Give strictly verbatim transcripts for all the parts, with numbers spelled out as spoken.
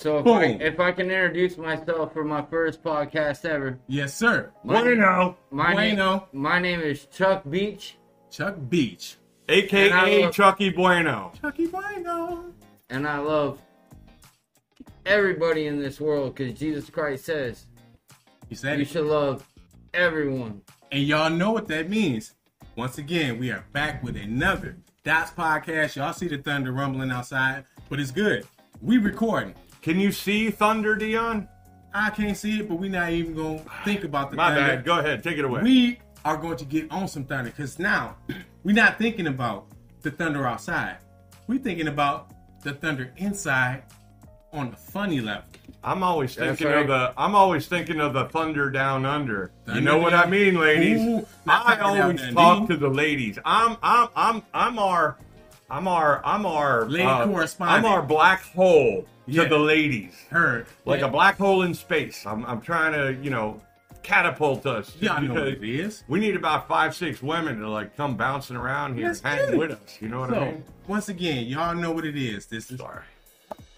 So if I, if I can introduce myself for my first podcast ever. Yes, sir. My, bueno. My, bueno. Name, my name is Chuck Beach. Chuck Beach. A K A love, Chucky Bueno. Chucky Bueno. And I love everybody in this world because Jesus Christ says you said you should love everyone. And y'all know what that means. Once again, we are back with another Dots Podcast. Y'all see the thunder rumbling outside, but it's good. We recording. Can you see thunder, Dion? I can't see it, but we're not even going to think about the My thunder. My bad. Go ahead. Take it away. We are going to get on some thunder because now we're not thinking about the thunder outside. We're thinking about the thunder inside on the funny level. I'm always thinking right. of the I'm always thinking of the thunder down under. Thunder you know down. What I mean, ladies? Ooh, I always down talk down. To the ladies. I'm I'm I'm I'm our I'm our I'm our lady uh, correspondent. I'm our black hole yeah. to the ladies. Heard. Like yeah. a black hole in space. I'm I'm trying to, you know, catapult us. Yeah, I know what it is. We need about five, six women to like come bouncing around here and hang with us. You know what so, I mean? Once again, y'all know what it is. This is Sorry.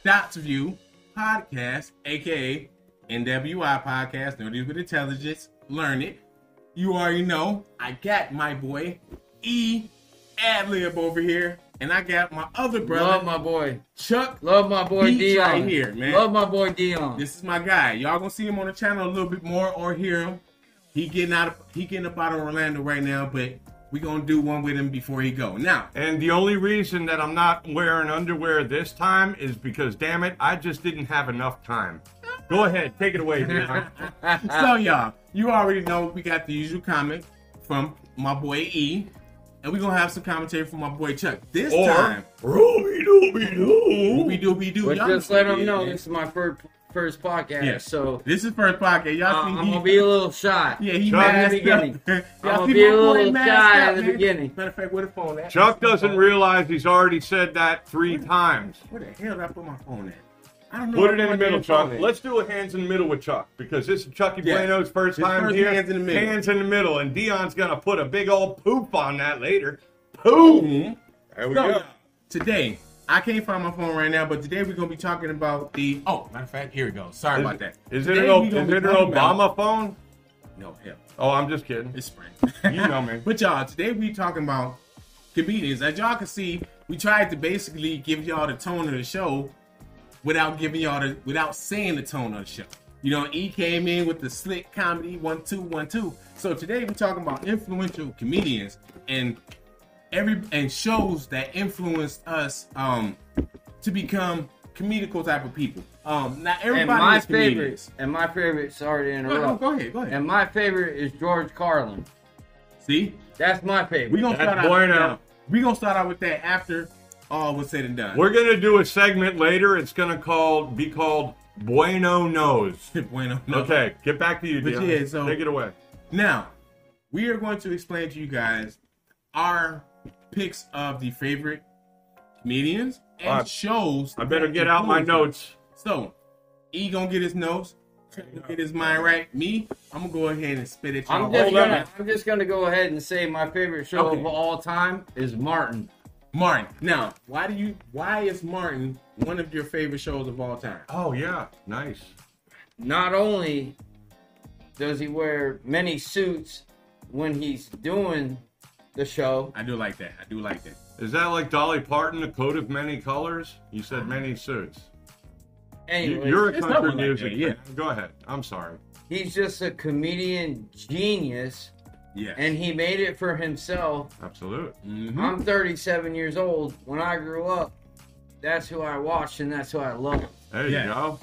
Dots View Podcast, aka N W I Podcast, No Deals with Intelligence. Learn it. You already know. I got my boy E Adlib over here. And I got my other brother. Love my boy. Chuck. Love my boy Dion. Right here, man. Love my boy Dion. This is my guy. Y'all gonna see him on the channel a little bit more or hear him. He getting out of, he getting up out of Orlando right now, but we gonna do one with him before he go. Now. And the only reason that I'm not wearing underwear this time is because, damn it, I just didn't have enough time. Go ahead. Take it away, Dion. So, y'all, you already know we got the usual comment from my boy E. And we're going to have some commentary from my boy Chuck. This or, time. Ruby doobie doo. Ruby doobie doo. But y'all just let them know this is my first, first podcast. Yeah. So this is first podcast. Y'all uh, see I'm going to be a little shy. Yeah, he masked up. Beginning. Y'all I'm going to be a little shy up, in the man. Beginning. Matter of fact, where the phone at? Chuck doesn't realize he's already said that three where, times. Where the hell did I put my phone at? I don't know. Put it in the middle, Chuck. Let's do a hands in the middle with Chuck because this is Chucky yeah. Bueno's first His time first here. Hands in the middle. Hands in the middle, and Dion's gonna put a big old poop on that later. Poop. Mm-hmm. There we so, go. Today, I can't find my phone right now, but today we're gonna be talking about the. Oh, matter of fact, here we go. Sorry is, about that. Is it, an, is it an Obama about... phone? No, hell. Oh, I'm just kidding. It's spring. You know me. But y'all, today we talking about comedians. As y'all can see, we tried to basically give y'all the tone of the show. Without giving y'all the, without saying the tone of the show. You know, E came in with the slick comedy one, two, one, two. So today we're talking about influential comedians and every and shows that influenced us um, to become comedical type of people. Um, now everybody and my is favorite, and my favorite, sorry to interrupt. Go, go ahead, go ahead. And my favorite is George Carlin. See? That's my favorite. We're gonna That's start out, out. We're gonna start out with that after. All was said and done. We're gonna do a segment later. It's gonna called be called Bueno Knows. Bueno Knows. Okay, get back to you, Dion. Yeah, so take it away. Now, we are going to explain to you guys our picks of the favorite comedians and right. shows. I better get out my notes. So, E gonna get his notes. Get his mind right. Me, I'm gonna go ahead and spit it. I'm just, gonna, I'm just gonna go ahead and say my favorite show okay. of all time is Martin. Martin. Now, why do you? Why is Martin one of your favorite shows of all time? Oh yeah, nice. Not only does he wear many suits when he's doing the show. I do like that. I do like that. Is that like Dolly Parton, a coat of many colors? You said many suits. Anyways, you're a country music. Like yeah. Go ahead. I'm sorry. He's just a comedian genius. Yes. And he made it for himself. Absolutely. Mm-hmm. I'm thirty-seven years old. When I grew up, that's who I watched and that's who I loved. There yes. you go.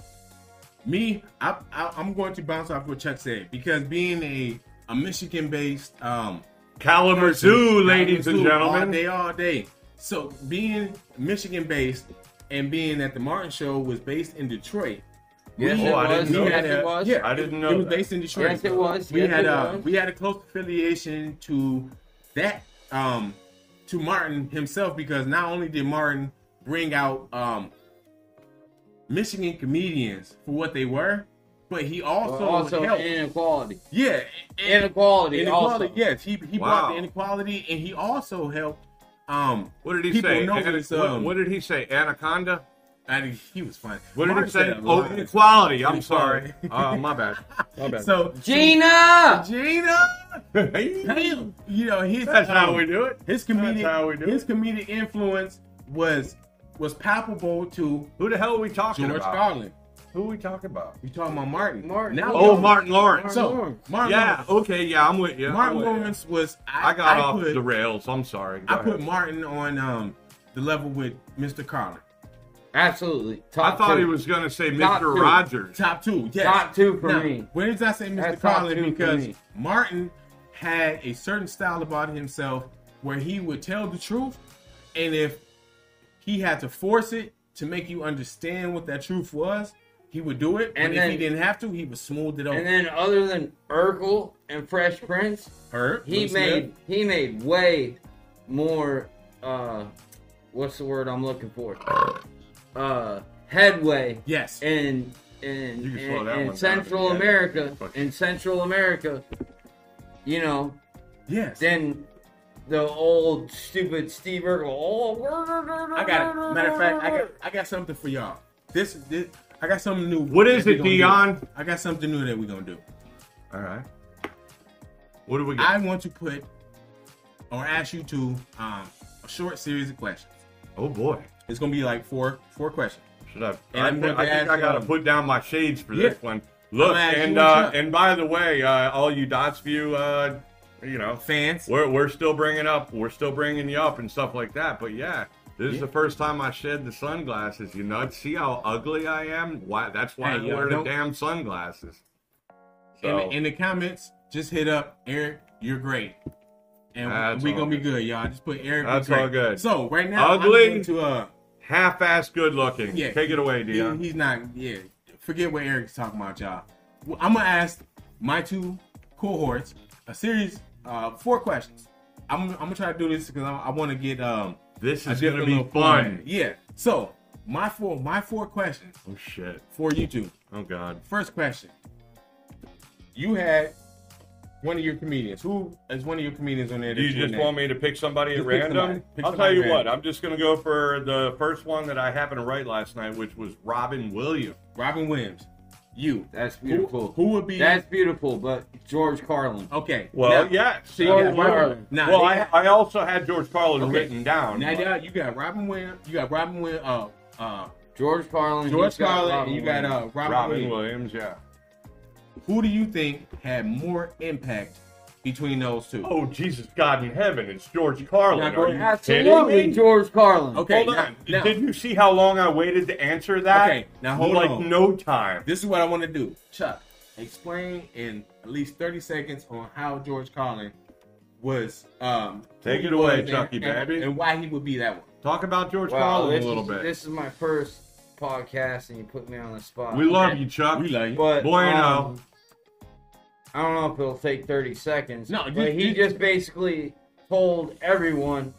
Me, I, I, I'm going to bounce off what Chuck said because being a, a Michigan-based... Um, Kalamazoo, ladies Kalamazoo, and gentlemen. All day, all day. So being Michigan-based and being at the Martin Show was based in Detroit. Yes, oh, it I was. Didn't know yes, that. It was. Yeah, I didn't know. It was that. Based in Detroit. Yes, it was. We yes, had a was. we had a close affiliation to that um, to Martin himself because not only did Martin bring out um, Michigan comedians for what they were, but he also well, also helped. Inequality. Yeah, and, inequality. Inequality. Also. Yes, he he wow. brought the inequality, and he also helped. Um, what did he say? Notice, An- um, what did he say? Anaconda. And he was funny. What Martin did you say? Oh, equality. I'm sorry. Uh, my bad. My bad. So Gina, Gina, he, you know, he's that's um, how we do it. His comedic, that's how we do his it. comedic influence was was palpable to who the hell are we talking George about? George Carlin. Who are we talking about? You talking about Martin? Martin. Now oh, Martin Lawrence. So, Martin Lawrence. Yeah. Okay. Yeah, I'm with you. Martin Lawrence was. I, I got I off put, the rails. I'm sorry. Go I ahead. put Martin on um the level with Mister Carlin. Absolutely. Top I thought two. he was going to say top Mister Two. Rogers. Top two. Yes. Top two for now, me. Where did I say Mister That's Carlin? Because Martin had a certain style about himself where he would tell the truth, and if he had to force it to make you understand what that truth was, he would do it. And, and then, if he didn't have to, he would smooth it over. And then, other than Urkel and Fresh Prince, Her, he made Smith. he made way more. Uh, what's the word I'm looking for? Uh, headway, yes, in in, you can in, in Central down, America, yeah. in Central America, you know, yes. Then the old stupid Steve Urkel. Oh, I got it. Matter of fact, I got I got something for y'all. This, this I got something new. What is it, Dion? Do. I got something new that we're gonna do. All right. What do we got? I want to put or ask you to um, a short series of questions. Oh boy. It's gonna be like four, four questions. Should I? I, th I think I gotta um, put down my shades for this yeah. one. Look, and uh, and by the way, uh, all you Dots View, uh, you know, fans, we're we're still bringing up, we're still bringing you up and stuff like that. But yeah, this yeah. is the first time I shed the sunglasses. You know, see how ugly I am? Why? That's why hey, I wear the damn sunglasses. So. In, the, in the comments, just hit up Eric. You're great. And that's we gonna good. be good, y'all. Just put Eric. That's all good. So right now, ugly. I'm going to, uh, half-ass good-looking. Yeah. Take it away, Dion. He, he's not... Yeah. Forget what Eric's talking about, y'all. Well, I'm going to ask my two cohorts a series uh four questions. I'm, I'm going to try to do this because I, I want to get... um. This is going to be fun. fun. Yeah. So, my four, my four questions. Oh, shit. For you two. Oh, God. First question. You had one of your comedians. Who is one of your comedians on there? You just want me to pick somebody at random? I'll tell you what. I'm just going to go for the first one that I happened to write last night, which was Robin Williams. Robin Williams. You. That's beautiful. Who, who would be? That's beautiful, but George Carlin. Okay. Well, now, yeah. See, George Carlin. Now, well, I, I also had George Carlin okay. written down. Now, now you got Robin Williams. You got Robin Williams. Uh, uh, George Carlin. George Carlin. You got uh, Robin, Robin Williams. Williams. Yeah. Who do you think had more impact between those two? Oh, Jesus, God in heaven, it's George Carlin. Now, Are you absolutely kidding me? George Carlin. Okay, hold now, on. Now, did you see how long I waited to answer that? Okay, now hold like on. Like no time. This is what I want to do. Chuck, explain in at least thirty seconds on how George Carlin was. Um, Take it away, Chucky, and, baby. And why he would be that one. Talk about George wow, Carlin a little is, bit. This is my first podcast, and you put me on the spot. We love okay. you, Chuck. We love you. But, bueno. Um, I don't know if it'll take thirty seconds. No, but you, he you, just basically told everyone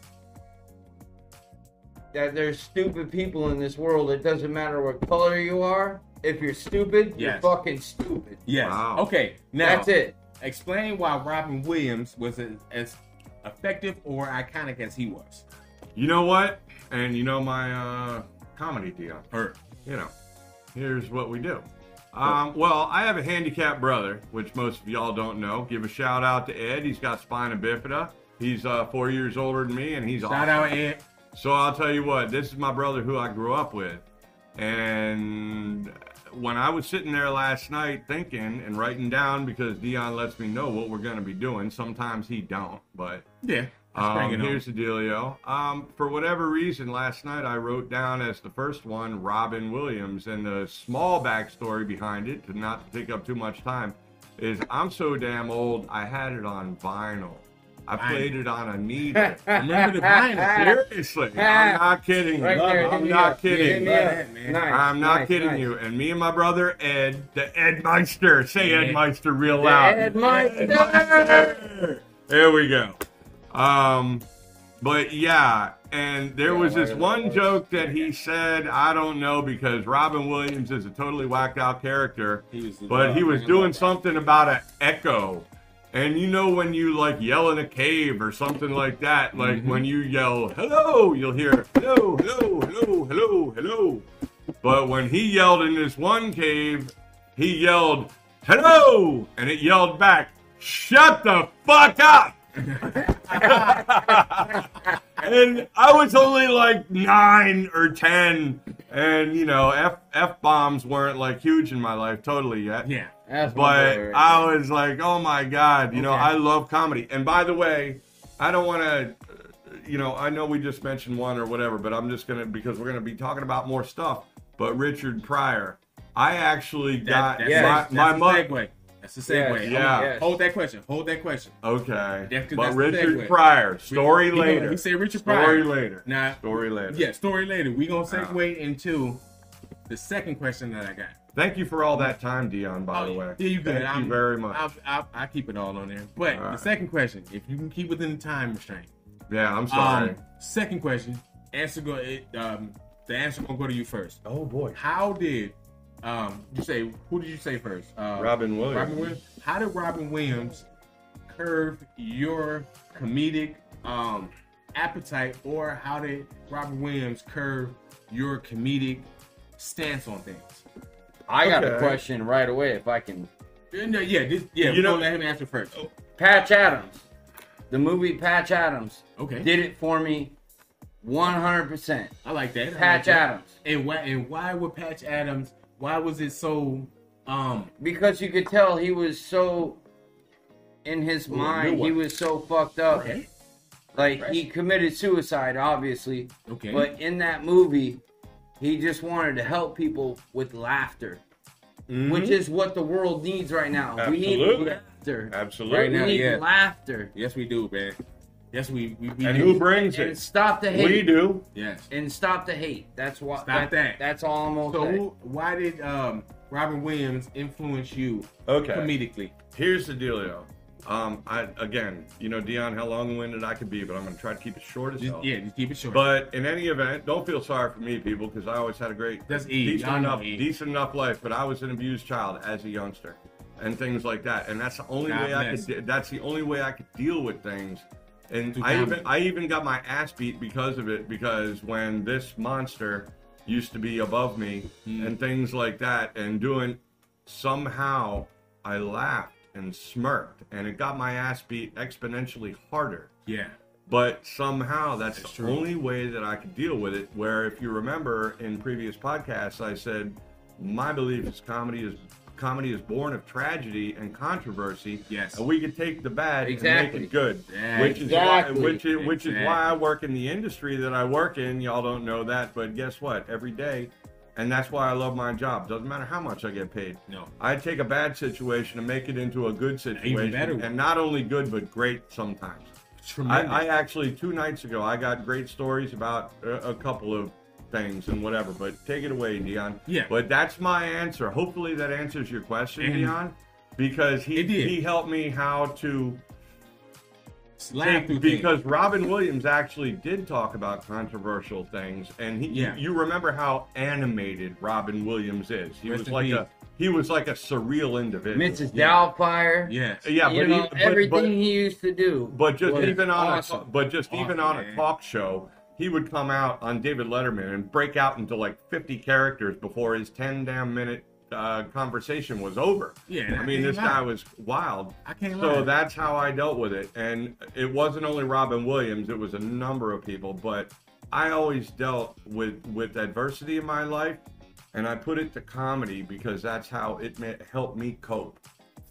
that there's stupid people in this world. It doesn't matter what color you are. If you're stupid, yes. you're fucking stupid. Yes. Wow. Okay, now that's it. Explain why Robin Williams was as effective or iconic as he was. You know what? And you know my uh, comedy deal. Or, you know, here's what we do. Um, well, I have a handicapped brother, which most of y'all don't know. Give a shout out to Ed. He's got spina bifida. He's uh, four years older than me, and he's awesome. Shout out, Ed. So I'll tell you what, this is my brother who I grew up with. And when I was sitting there last night thinking and writing down, because Dion lets me know what we're going to be doing. Sometimes he don't, but yeah, um, here's the dealio. Um, for whatever reason, last night I wrote down as the first one, Robin Williams. And the small backstory behind it, to not take up too much time, is I'm so damn old, I had it on vinyl. I played it on a needle. Remember the vinyl? Seriously. I'm not kidding. Right there, I'm not kidding. Nice, I'm not nice, kidding nice. you. And me and my brother Ed, the Ed Meister. Say Ed, Ed Meister real loud. Ed Meister. There we go. Um, but yeah, and there was this one joke that he said, I don't know, because Robin Williams is a totally whacked out character, but he was doing something about an echo. And you know when you like yell in a cave or something like that, like mm-hmm. when you yell hello, you'll hear hello, hello, hello, hello, hello. But when he yelled in this one cave, he yelled, hello! And it yelled back, shut the fuck up! And I was only like nine or ten, and you know, F F bombs weren't like huge in my life totally yet. Yeah, that's but right. I was like, oh my god, you okay. know, I love comedy. And by the way, I don't want to, you know, I know we just mentioned one or whatever, but I'm just gonna because we're gonna be talking about more stuff. But Richard Pryor, I actually got that, that's my, that's my mug. That's the segue. Yes, yeah. Yes. Hold that question. Hold that question. Okay. That's, but that's Richard Pryor. Story we, later. We say Richard Pryor. Story later. Now, story later. Yeah, story later. We're going to segue uh, into the second question that I got. Thank you for all that time, Dion, by oh, the way. There you go. Thank I'm, you very much. I'll, I'll, I'll keep it all on there. But all right. The second question, if you can keep within the time restraint. Yeah, I'm sorry. Um, second question. Answer go. It, um, the answer going to go to you first. Oh, boy. How did... Um, you say who did you say first? Uh, Robin Williams. Robin Williams. How did Robin Williams curve your comedic um, appetite, or how did Robin Williams curve your comedic stance on things? I okay. got a question right away. If I can, no, yeah, this, yeah. You know, let him answer first. Patch Adams, the movie Patch Adams, okay, did it for me. one hundred percent. I like that. I Patch like that. Adams. And why? And why would Patch Adams? Why was it so? Um, because you could tell he was so in his mind. He was so fucked up. Right. Like right. he committed suicide, obviously. Okay. But in that movie, he just wanted to help people with laughter, mm-hmm. which is what the world needs right now. Absolutely. We need laughter. Absolutely. Right now, we need yeah. laughter. Yes, we do, man. Yes, we we, we and do. Who brings and it? Stop the hate. We do. Yes. And stop the hate. That's why. Stop I, that. That's all I'm okay. So who, why did um, Robin Williams influence you? Okay. Comedically. Here's the dealio. Um, I again, you know, Dion, how long-winded I could be, but I'm gonna try to keep it short as hell. Yeah, just keep it short. But in any event, don't feel sorry for me, people, because I always had a great, that's decent enough, e. decent enough life. But I was an abused child as a youngster, and things like that. And that's the only God way bless. I could. That's the only way I could deal with things. And I even, I even got my ass beat because of it, because when this monster used to be above me mm. and things like that and doing, somehow I laughed and smirked and it got my ass beat exponentially harder. Yeah. But somehow that's, that's the true. only way that I could deal with it, where if you remember in previous podcasts, I said, my belief is comedy is Comedy is born of tragedy and controversy. Yes, and we could take the bad exactly. and make it good, yeah, which exactly. is why, which is exactly. which is why I work in the industry that I work in. Y'all don't know that, but guess what? Every day, and that's why I love my job. Doesn't matter how much I get paid. No, I take a bad situation and make it into a good situation, even and not only good but great sometimes. I, I actually two nights ago I got great stories about a, a couple of. things and whatever, but take it away, Dion. Yeah. But that's my answer. Hopefully that answers your question, and Dion, because he he helped me how to slap through because things. Robin Williams actually did talk about controversial things, and he yeah. you, you remember how animated Robin Williams is. He Rest was like a he was like a surreal individual. Missus Yeah. Doubtfire. Yes. Yeah. You but know, he, but, everything but, he used to do. But just even on awesome. a but just awesome, even on man. a talk show. He would come out on David Letterman and break out into like fifty characters before his ten damn minute uh, conversation was over. Yeah, I, I mean, this lie. guy was wild. I can't so lie. that's how I dealt with it. And it wasn't only Robin Williams, it was a number of people, but I always dealt with, with adversity in my life. And I put it to comedy because that's how it helped me cope.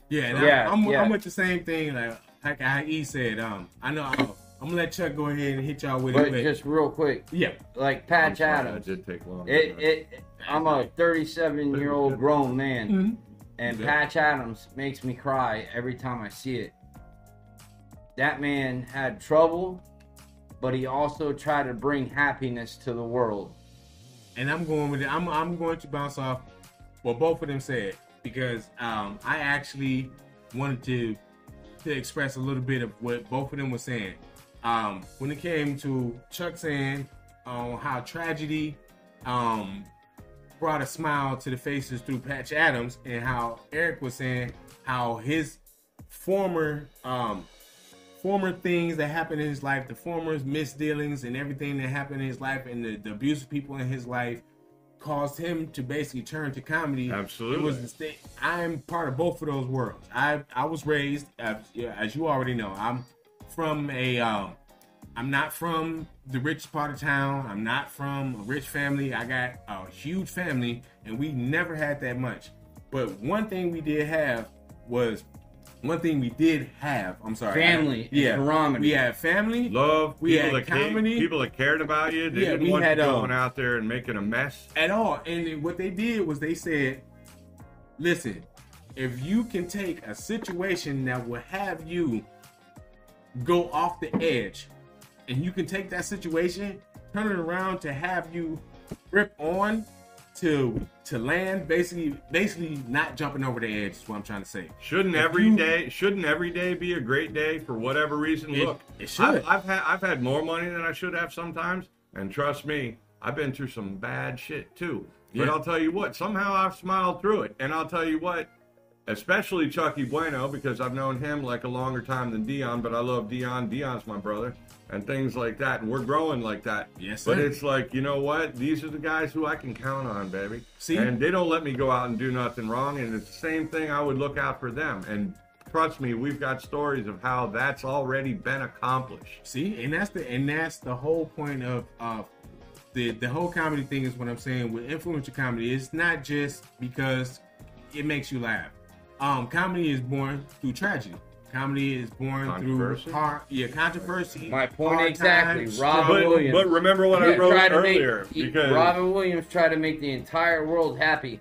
Yeah, and yeah, I, I'm, yeah. I'm with the same thing. Like, like I, he said, um, I know I I'm gonna let Chuck go ahead and hit y'all with but it. But just real quick, yeah, like Patch Adams. Did take long. It, it, I'm a thirty-seven year old grown man, mm-hmm. and yeah. Patch Adams makes me cry every time I see it. That man had trouble, but he also tried to bring happiness to the world. And I'm going with it. I'm I'm going to bounce off what both of them said because um, I actually wanted to to express a little bit of what both of them were saying. Um, when it came to Chuck saying on um, how tragedy um, brought a smile to the faces through Patch Adams, and how Eric was saying how his former um, former things that happened in his life, the former misdealings and everything that happened in his life, and the, the abuse of people in his life caused him to basically turn to comedy. Absolutely. It was the state. I'm part of both of those worlds. I I was raised, as, as you already know, I'm from a, um, I'm not from the rich part of town. I'm not from a rich family. I got a huge family, and we never had that much. But one thing we did have was, one thing we did have, I'm sorry. Family. Yeah. Barometer. We had family. Love. We had that comedy. Came, people that cared about you. They yeah, didn't want had, you going um, out there and making a mess. At all. And what they did was they said, listen, if you can take a situation that will have you go off the edge, and you can take that situation, turn it around to have you grip on to to land, basically basically not jumping over the edge is what I'm trying to say. Shouldn't if every you, day shouldn't every day be a great day for whatever reason? It, Look, it should. I've, I've had I've had more money than I should have sometimes, and trust me, I've been through some bad shit too. But yeah. I'll tell you what, somehow I've smiled through it, and I'll tell you what, especially Chucky Bueno, because I've known him like a longer time than Dion, but I love Dion. Dion's my brother. And things like that, and we're growing like that. Yes, sir. But it's like, you know what? These are the guys who I can count on, baby. See, and they don't let me go out and do nothing wrong. And it's the same thing. I would look out for them. And trust me, we've got stories of how that's already been accomplished. See, and that's the and that's the whole point of uh, the the whole comedy thing is what I'm saying with influential comedy. It's not just because it makes you laugh. Um, comedy is born through tragedy. Comedy is born through hard, yeah, controversy. My point exactly. Times. Robin but, Williams. But remember what I wrote earlier. Make, because Robin Williams tried to make the entire world happy,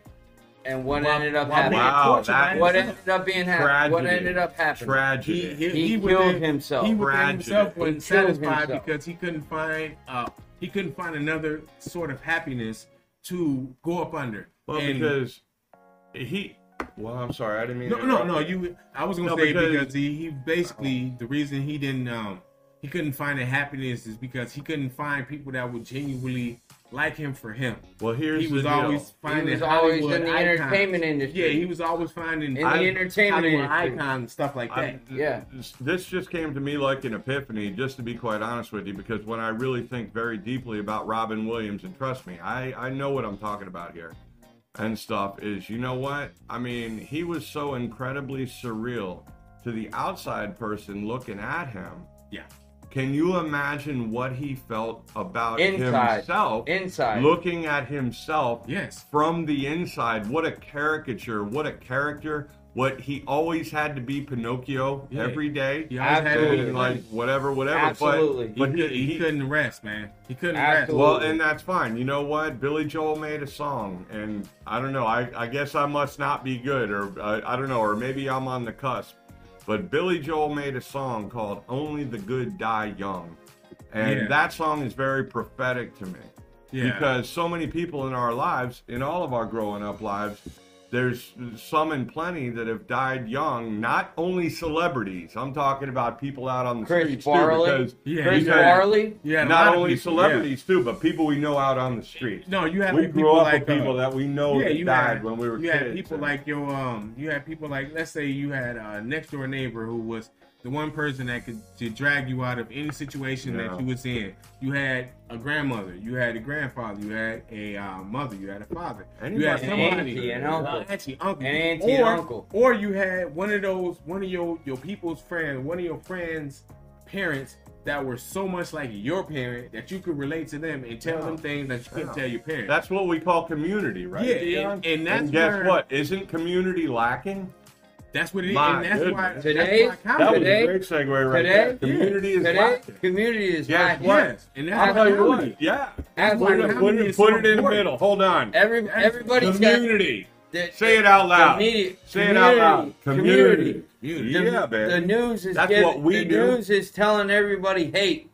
and what Rob, ended up Rob, happening? Wow, that what ended up being happening? What ended up happening? Tragedy. He, he, he killed within, himself. He within himself wasn't satisfied himself. because he couldn't find uh, he couldn't find another sort of happiness to go up under. Well, and, because he. Well, I'm sorry, I didn't mean. No, no, no. You, I was gonna no, say because, because he, he basically the reason he didn't, um, he couldn't find the happiness is because he couldn't find people that would genuinely like him for him. Well, here's he was the always deal. finding he was always in the icons. entertainment industry. Yeah, he was always finding in the I, entertainment Hollywood industry icons, stuff like that. I, yeah, this just came to me like an epiphany, just to be quite honest with you, because when I really think very deeply about Robin Williams, and trust me, I I know what I'm talking about here. And stuff is, you know what? I mean, he was so incredibly surreal to the outside person looking at him. Yeah. Can you imagine what he felt about inside. himself? Inside. Looking at himself. Yes. From the inside. What a caricature. What a character. What he always had to be Pinocchio yeah. every day. Yeah, absolutely. Like whatever, whatever. Absolutely. But, but he, he, he couldn't rest, man. He couldn't absolutely. rest. Well, and that's fine. You know what? Billy Joel made a song, and I don't know. I, I guess I must not be good, or I, I don't know, or maybe I'm on the cusp. But Billy Joel made a song called Only the Good Die Young. And yeah. that song is very prophetic to me. Yeah. Because so many people in our lives, in all of our growing up lives, there's some and plenty that have died young, not only celebrities. I'm talking about people out on the Chris streets, Farley. too. Because, yeah, Chris because Farley. Yeah, not only people, celebrities, yeah. too, but people we know out on the streets. No, you have we people grew up like, with people uh, that we know yeah, that died had, when we were you kids. You had people and, like your, um, you had people like, let's say you had a next door neighbor who was the one person that could to drag you out of any situation yeah. that you was in. You had a grandmother, you had a grandfather, you had a uh, mother, you had a father, Anybody, you had an auntie, an uncle, auntie, uncle, an auntie, or, and uncle, or you had one of those, one of your your people's friend, one of your friends' parents that were so much like your parent that you could relate to them and tell yeah. them things that you couldn't yeah. tell your parents. That's what we call community, right? Yeah, and, and that's and guess where, what? Isn't community lacking? That's what it My is, and that's goodness. why today. That's why that was today, a great segue right today, there. Community yeah. is today, lacking. Community is yes, lacking. Yes, and that's I'll tell you what. Yeah, that's put, it, put, it, put so it in the middle. Hold on. Every everybody's community. Got, Say it out loud. Community. Say it out loud. Community. community. community. Yeah, man. The news is that's getting, what we the do. news is telling everybody hate.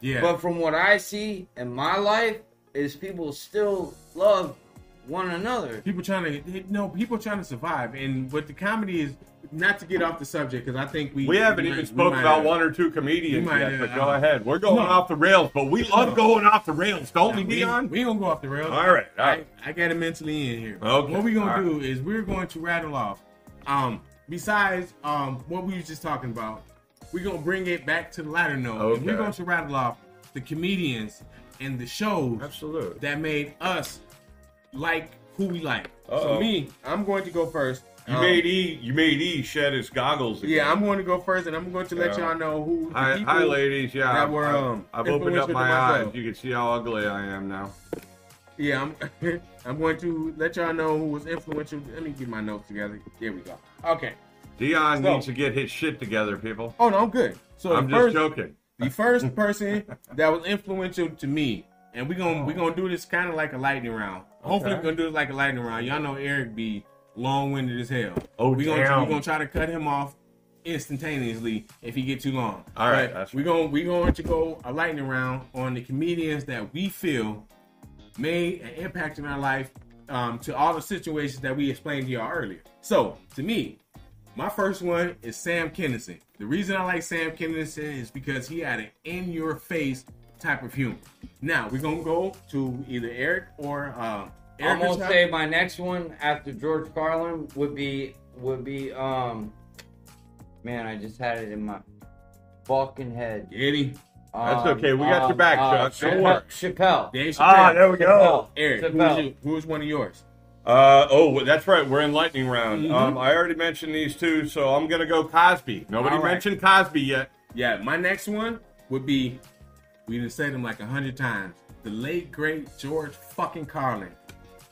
Yeah. But from what I see in my life, is people still love one another. People trying to no. People trying to survive, and what the comedy is. Not to get off the subject, because I think we we haven't we even might, spoke about have, one or two comedians might, yet. Uh, but go uh, ahead. We're going no. off the rails, but we love no. going off the rails, don't no, we, Dion? We don't go off the rails. All right, all right. I, I got it mentally in here. Okay. What we're gonna all do right. is we're going to rattle off. Um, besides um what we were just talking about, we're gonna bring it back to the latter note. Okay. And we're going to rattle off the comedians and the shows Absolutely. that made us like who we like. Uh-oh. So me, I'm going to go first. You um, made E. You made E shed his goggles again. Yeah, I'm going to go first, and I'm going to let yeah. y'all know who. The hi, hi, ladies. Yeah, that were, um, I've opened up my eyes. You can see how ugly I am now. Yeah, I'm. I'm going to let y'all know who was influential. Let me get my notes together. There we go. Okay. Dion so, needs to get his shit together, people. Oh no, I'm good. So I'm first, just joking. The first person that was influential to me, and we're gonna oh. we're gonna do this kind of like a lightning round. Okay. Hopefully, we're gonna do it like a lightning round. Y'all know Eric B. long-winded as hell. Oh, we're gonna, damn. We're going to try to cut him off instantaneously if he get too long. All right. That's we're, gonna, we're going to go a lightning round on the comedians that we feel made an impact in our life um, to all the situations that we explained to y'all earlier. So, to me, my first one is Sam Kinison. The reason I like Sam Kinison is because he had an in-your-face type of humor. Now, we're going to go to either Eric or... Uh, I'm gonna say my next one after George Carlin would be would be um man I just had it in my fucking head. Eddie, um, that's okay. We got um, your back, uh, Chuck. Don't worry. Chappelle. Dave Chappelle. Ah, there we go. Chappelle. Eric, who's, you, who's one of yours? Uh oh, that's right. We're in lightning round. Mm-hmm. Um, I already mentioned these two, so I'm gonna go Cosby. Nobody right. mentioned Cosby yet. Yeah, my next one would be we done said them like a hundred times. The late great George fucking Carlin.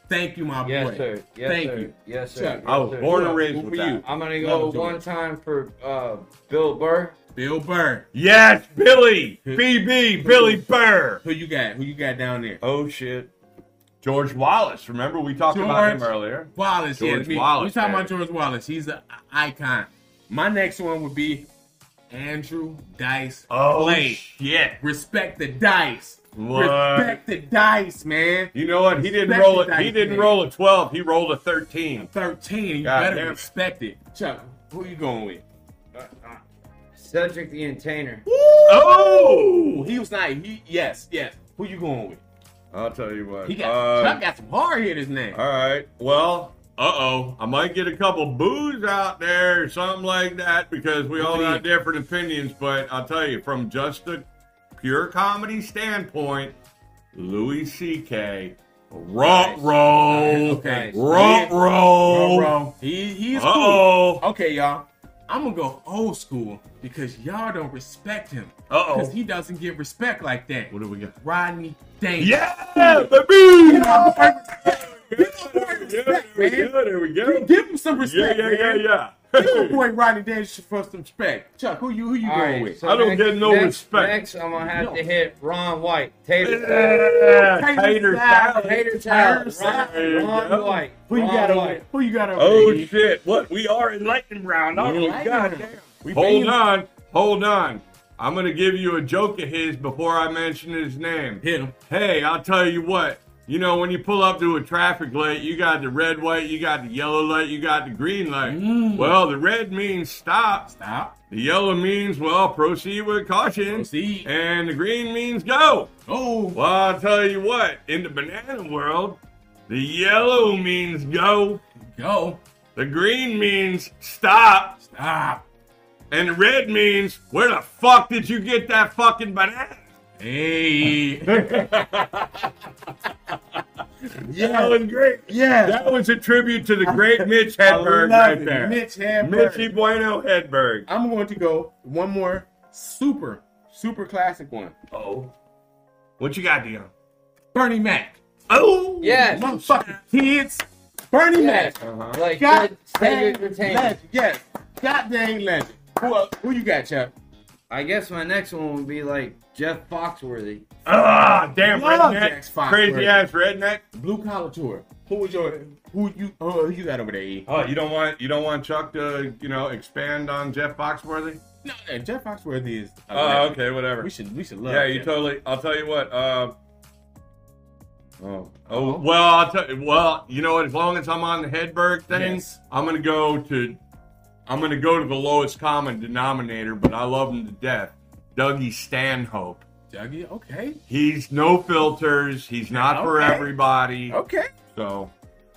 Thank you, my yes, boy. Sir. Yes, Thank sir. you. Yes, sir. Yes, I was sir. born and raised with you. I'm going to go one it. time for uh, Bill Burr. Bill Burr. Yes, Billy. B B, Billy Burr. Who you got? Who you got down there? Oh, shit. George Wallace. Remember, we talked George about him earlier. Wallace. George yeah, Wallace. We're talking man. about George Wallace. He's an icon. My next one would be Andrew Dice Clay. Oh, shit. Respect the dice. What? Respect the dice, man. You know what? He respect didn't roll it. He didn't man. roll a twelve. He rolled a thirteen. thirteen. You God better respect it. it, Chuck. Who you going with? Uh, uh. Cedric the Entertainer. Woo! Oh, he was nice. He, yes, yes. Who you going with? I'll tell you what. He got uh, Chuck got some hard hitters now. All right. Well, uh oh, I might get a couple boos out there or something like that because we all got different opinions. But I'll tell you, from just the pure comedy standpoint, Louis C K. Ruh roll. Okay. Ruh roll. He, he's Uh-oh. cool. Okay, y'all. I'm going to go old school because y'all don't respect him. Uh-oh. Because he doesn't get respect like that. What do we got? Rodney Dangerfield. Yeah, baby! You know, respect, yeah, there we go, there we go. Give him some respect, yeah, yeah, man. yeah, yeah. Give boy Rodney Dangerfield for some respect. Chuck, who you who you All going right, with? So I don't next, get no next, respect. Next, I'm gonna have no. to hit Ron White. Tater salad. Tater salad. Tater salad. Ron, Ron White. Who you Ron got White. over? Who you got over? Oh baby? shit! What? We are in lightning round. Oh my god! Hold on, hold on. I'm gonna give you a joke of his before I mention his name. Hit him. Hey, I'll tell you what. You know, when you pull up to a traffic light, you got the red light, you got the yellow light, you got the green light. Mm. Well, the red means stop. Stop. The yellow means, well, proceed with caution. Proceed. And the green means go. Oh. Well, I'll tell you what. In the banana world, the yellow means go. Go. The green means stop. Stop. And the red means, where the fuck did you get that fucking banana? Hey. Yeah, that was great. Yeah, that was a tribute to the great Mitch Hedberg right it. there. Mitch Hedberg, Mitchy Bueno Hedberg. I'm going to go one more super, super classic one. Oh, what you got, Dion? Bernie Mac. Oh, yeah, motherfucking kids. Bernie yes. Mac. Uh-huh. Like God dang legend. Yes, God dang legend. Who else? Who you got, Chuck? I guess my next one would be like Jeff Foxworthy. Ah, damn redneck, crazy ass redneck, blue collar tour. Who was your, who you, oh, who you got over there? E? Oh, you don't want, you don't want Chuck to, you know, expand on Jeff Foxworthy? No, no Jeff Foxworthy is. Oh, uh, uh, okay, whatever. We should, we should love. Yeah, you Jeff. totally. I'll tell you what. Uh, oh, oh, well, I'll tell. Well, you know what? As long as I'm on the Hedberg thing, yes. I'm gonna go to. I'm going to go to the lowest common denominator, but I love him to death. Dougie Stanhope. Dougie, okay. He's no filters. He's not okay. for everybody. Okay. So,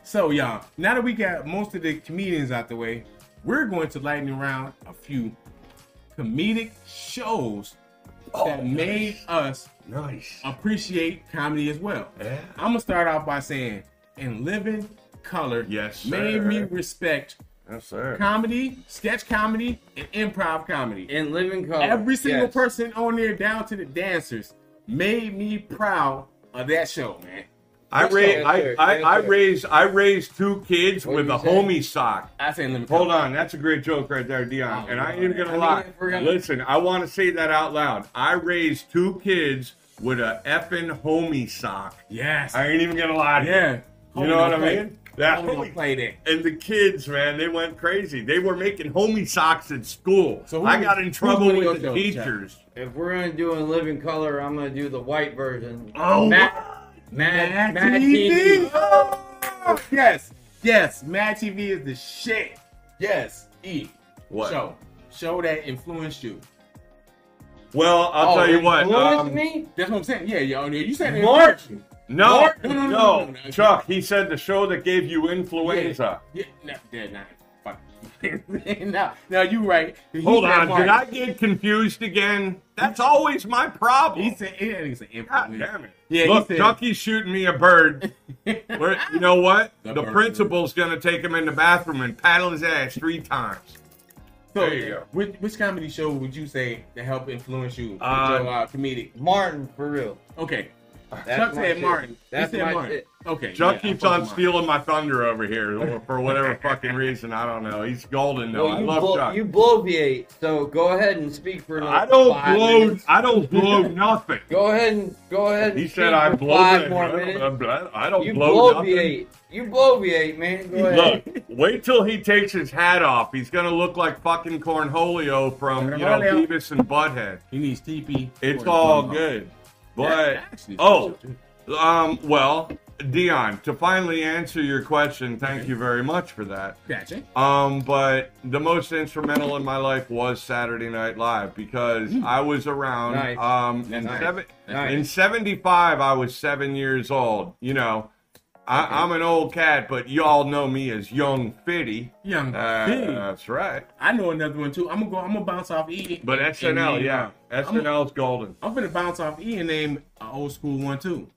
so y'all, now that we got most of the comedians out the way, we're going to lighten around a few comedic shows oh, that nice. made us nice. appreciate comedy as well. Yeah. I'm going to start off by saying In Living Color yes, sir. made me respect yes, sir. comedy, sketch comedy, and improv comedy. In Living Color. Every single yes. person on there, down to the dancers, made me proud of that show, man. I raised, I, I, I raised, I raised two kids what with a saying? homie sock. I say, let me hold on. on. That's a great joke right there, Dion. Oh, and I ain't gonna lie. Listen, I want to say that out loud. I raised two kids with a effing homie sock. Yes. I ain't even gonna lie. To yeah. You, you know what I mean? It. That homie played it. And the kids, man, they went crazy. They were making homie socks at school. So I got in trouble with the teachers. If we're gonna do In Living Color, I'm gonna do the white version. Oh. Matt, Mad, Mad T V. T V. Oh, yes, yes. Mad T V is the shit. Yes. E. What? Show. Show that influenced you. Well, I'll oh, tell you what. Influenced um, me? That's what I'm saying. Yeah, y'all. You said March. You. No, March? No, no, no, no, no, no, no, no. Chuck, he said the show that gave you influenza. Yeah, yeah. No, not. no, no, you right. He's Hold on, did I get confused again? That's always my problem. He said, yeah, he said God damn it. Yeah, look, he said, Chucky's shooting me a bird. We're, you know what? The, the principal's going to take him in the bathroom and paddle his ass three times. So, there you go. Which, which comedy show would you say to help influence you? Uh, your, uh, comedic? Martin, for real. Okay. That's Chuck said shit. Martin. That's said my Martin. Shit. Okay. Chuck yeah, keeps on Martin. stealing my thunder over here for whatever fucking reason. I don't know. He's golden though. Well, I love blow, Chuck. You bloviate, so go ahead and speak for another I don't five blow. Minutes. I don't blow nothing. Go ahead and go ahead. And he said I blow. Five more minutes. I don't you blow bloviate. nothing. You bloviate, man. Go ahead. Look, wait till he takes his hat off. He's gonna look like fucking Cornholio from you know Beavis and Butthead. He needs T P. It's all good. But, oh, um, well, Dion, to finally answer your question, thank okay. you very much for that. Gotcha. Um, but the most instrumental in my life was Saturday Night Live because mm. I was around. Nice. Um, in, nice. seven, nice. in seventy-five, I was seven years old. You know, I, okay. I'm an old cat, but y'all know me as Young Fitty. Young uh, Fitty. That's right. I know another one, too. I'm going to go. I'm going to bounce off E. But S N L, yeah. S N L's I'm, golden. I'm gonna bounce off E and name an old school one too.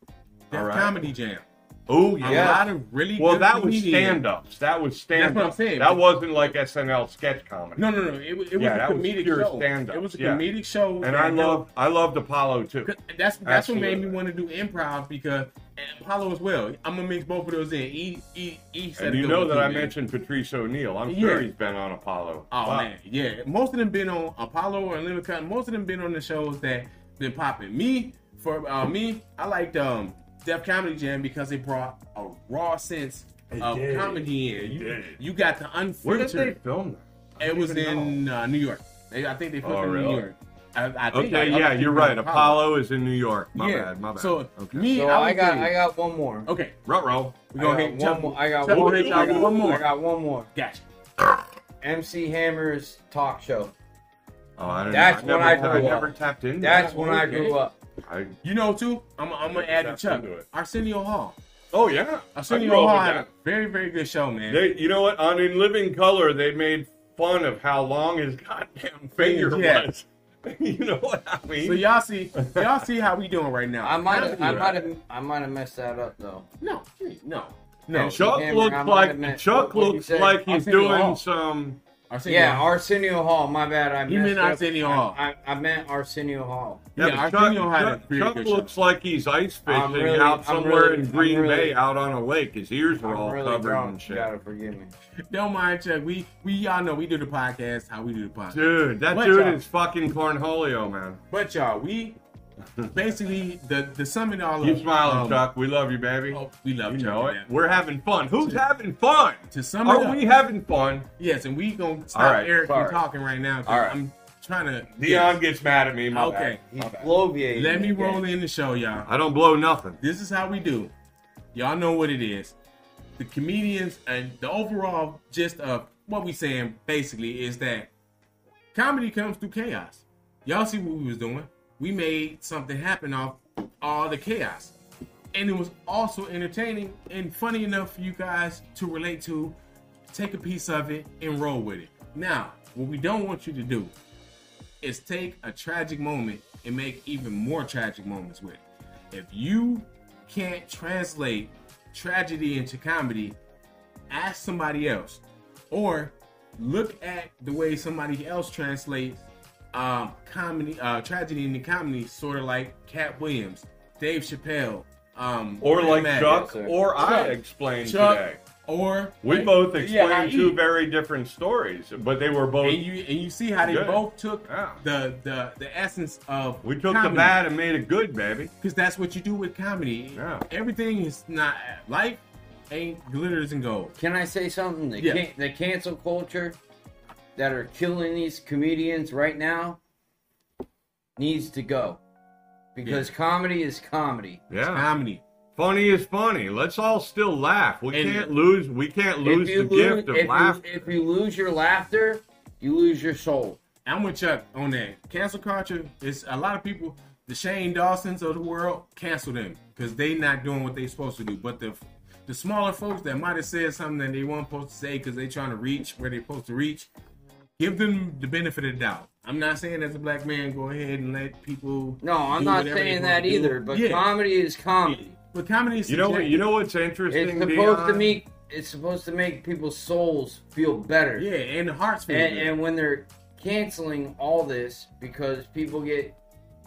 Def right. Comedy Jam. Oh yeah, a lot of really. Well, good that, was that was stand ups. That was stand ups. That wasn't like S N L sketch comedy. No, no, no. It, it yeah, was a comedic was show. Stand up. It was a yeah. comedic show. And I love, I loved Apollo too. That's that's Absolutely. what made me want to do improv because and Apollo as well. I'm gonna mix both of those in. E E E. And you know that I man. mentioned Patrice O'Neill. I'm yeah. sure he's been on Apollo. Oh wow. man, yeah. Most of them been on Apollo or Living Color. Most of them been on the shows that been popping. Me for uh, me, I liked um. Def Comedy Jam because they brought a raw sense it of did. comedy in. You, you got the unfiltered. Where did they film that? It was in uh, New York. They, I think they filmed oh, in really? New York. I, I think okay, I, yeah, I you're right. Apollo. Apollo is in New York. My yeah. bad, my bad. So okay. me, so I, I got, I got one more. Okay, ruh-roh. We go ahead. One more. I got one more. I got one more. Gotcha. M C Hammer's talk show. Oh, I don't That's know. I when never, I grew I up. Never tapped in. That's that when I grew up. I, you know, too, I'm, I'm going to add to Chuck. Arsenio Hall. Oh, yeah. Arsenio Hall had a very, very good show, man. They, you know what? On In Living Color, they made fun of how long his goddamn finger yeah. was. You know what I mean? So y'all see, y'all see how we doing right now. I might have I might have, I might have messed that up, though. No, no, no. Chuck Hammer, looks like, messed, Chuck looks like he's Arsenio doing Hall. some... Arsenio yeah, Hall. Arsenio Hall. My bad. I you meant Arsenio up. Hall. I, I meant Arsenio Hall. Yeah, yeah Arsenio Chuck, had a Chuck looks show. like he's ice fishing really, out somewhere really, in Green really, Bay, out on a lake. His ears are I'm all really covered drunk. and shit. You gotta forgive me. Don't mind, Chuck. We we y'all know we do the podcast how we do the podcast. Dude, that but dude is fucking Cornholio, man. But y'all, we basically the the summit all of. Keep smiling, um, Chuck. We love you, baby. Oh, we love you. You know it. We're having fun. Who's to, having fun? To sum it Are up, we having fun? Yes, and we gonna stop right, Eric from talking right now. All right. I'm trying to. Dion get, gets mad at me. My okay. He's bloviating. Let me roll in the show, y'all. I don't blow nothing. This is how we do. Y'all know what it is. The comedians and the overall gist of what we saying basically is that comedy comes through chaos. Y'all see what we was doing. We made something happen off all the chaos. And it was also entertaining and funny enough for you guys to relate to, take a piece of it and roll with it. Now, what we don't want you to do is take a tragic moment and make even more tragic moments with it. If you can't translate tragedy into comedy, ask somebody else, or look at the way somebody else translates um, comedy, uh, tragedy into comedy, sort of like Cat Williams, Dave Chappelle, um, or Bernie like Mac, Chuck, yes, or Chuck. I explained Chuck, today, or we like, both explained yeah, two very different stories, but they were both. And you and you see how they good. both took yeah. the the the essence of we took comedy. The bad and made it good, baby, because that's what you do with comedy. Yeah. Everything is not life. Ain't glitters and gold. Can I say something? The, yeah. can, the cancel culture that are killing these comedians right now needs to go. Because yeah. comedy is comedy. Yeah. It's comedy. Funny is funny. Let's all still laugh. We and can't lose we can't lose the lose, gift of laughter. You, if you lose your laughter, you lose your soul. I'm with Chuck on that. Cancel culture is a lot of people, the Shane Dawsons of the world, cancel them because they not doing what they supposed to do. But the The smaller folks that might have said something that they weren't supposed to say because they're trying to reach where they're supposed to reach, give them the benefit of the doubt. I'm not saying as a black man, go ahead and let people. No, I'm not saying that either. But yeah. comedy is comedy. But comedy is. You know what? You know what's interesting? It's supposed Dion? to make it's supposed to make people's souls feel better. Yeah, and the hearts feel and, better. And when they're canceling all this because people get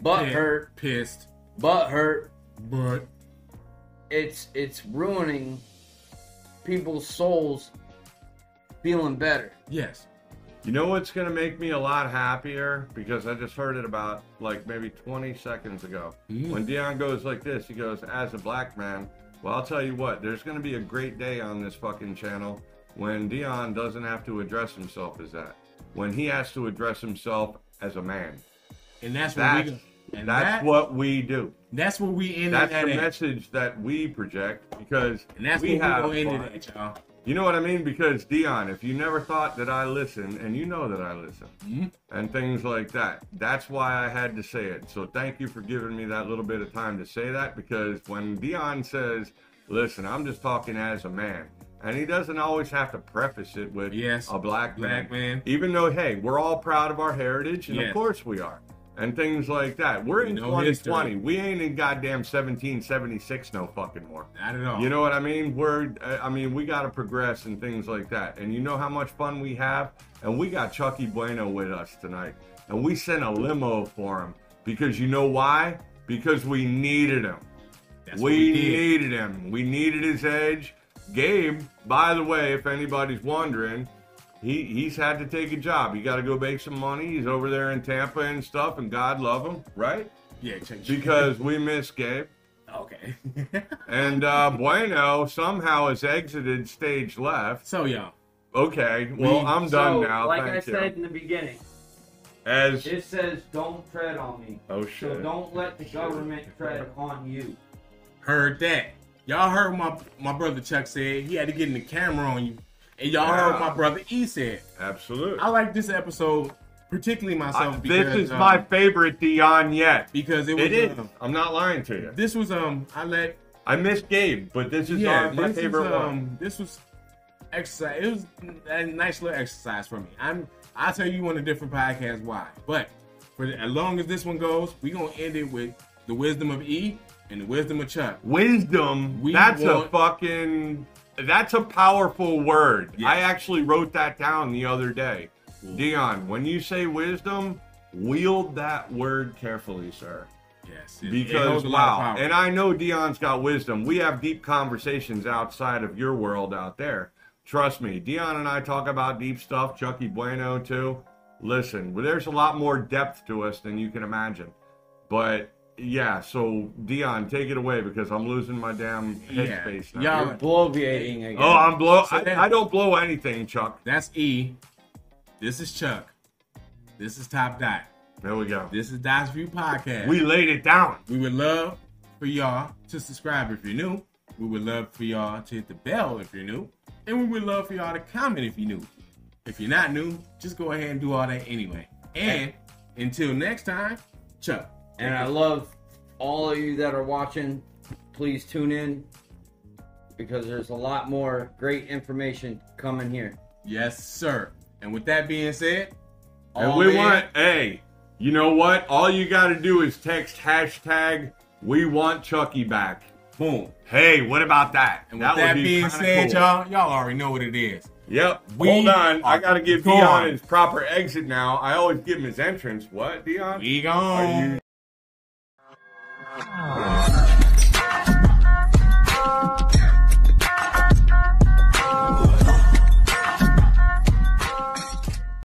butt yeah, hurt, pissed, butt hurt, but. It's it's ruining people's souls feeling better. Yes. You know what's going to make me a lot happier? Because I just heard it about like maybe twenty seconds ago. Mm. When Dion goes like this, he goes, as a black man, well, I'll tell you what, there's going to be a great day on this fucking channel when Dion doesn't have to address himself as that. When he has to address himself as a man. And that's, that's what we do. And that's that, what we do. That's what we end that's at. That's the message that we project because and that's we have we fun. At, y'all. You know what I mean? Because, Dion, if you never thought that I listen, and you know that I listen, mm-hmm. and things like that, that's why I had to say it. So thank you for giving me that little bit of time to say that because when Dion says, listen, I'm just talking as a man, and he doesn't always have to preface it with yes, a black, black man, man, even though, hey, we're all proud of our heritage, and yes. of course we are. And things like that. We're in no twenty twenty. History. We ain't in goddamn seventeen seventy-six no fucking more. Not at all. You know what I mean? We're, I mean, we got to progress and things like that. And you know how much fun we have? And we got Chucky Bueno with us tonight. And we sent a limo for him. Because you know why? Because we needed him. That's we, we needed him. We needed his edge. Gabe, by the way, if anybody's wondering... He he's had to take a job. He got to go make some money. He's over there in Tampa and stuff, and God love him, right? Yeah, change. Because we miss Gabe. Okay. and uh, Bueno somehow has exited stage left. So yeah. Okay. Well, we, I'm done so, now. Like Thank I you. said in the beginning, as it says, don't tread on me. Oh shit. So don't let the government tread on you. Heard that? Y'all heard my my brother Chuck said he had to get in the camera on you. And y'all yeah. heard what my brother E said. Absolutely. I like this episode, particularly myself. I, because, this is um, my favorite Dion yet. Because it was. It is. Um, I'm not lying to you. This was um. I let. I missed Gabe, but this is yeah, um, my this favorite is, um, one. This was exercise. It was a nice little exercise for me. I'm. I'll tell you on a different podcast why. But for the, as long as this one goes, we are gonna end it with the wisdom of E and the wisdom of Chuck. Wisdom. We that's want, a fucking. That's a powerful word. Yes. I actually wrote that down the other day. Ooh. Dion, when you say wisdom, wield that word carefully, sir. Yes. It, because, it wow. And I know Dion's got wisdom. We have deep conversations outside of your world out there. Trust me. Dion and I talk about deep stuff. Chucky Bueno, too. Listen, there's a lot more depth to us than you can imagine. But... Yeah, so Dion, take it away because I'm losing my damn headspace yeah. now. You're bloviating again. Oh, I'm blow. So I, I don't blow anything, Chuck. That's E. This is Chuck. This is Top Dot. There we go. This is Dots View Podcast. We laid it down. We would love for y'all to subscribe if you're new. We would love for y'all to hit the bell if you're new, and we would love for y'all to comment if you're new. If you're not new, just go ahead and do all that anyway. And until next time, Chuck. And I love all of you that are watching. Please tune in because there's a lot more great information coming here. Yes, sir. And with that being said, all and we in, want, hey, you know what? All you got to do is text hashtag we want Chucky back. Boom. Hey, what about that? And with that, that would be being said, cool. y'all, y'all already know what it is. Yep. We Hold on. I got to give gone. Dion his proper exit now. I always give him his entrance. What, Dion? We gone. Are you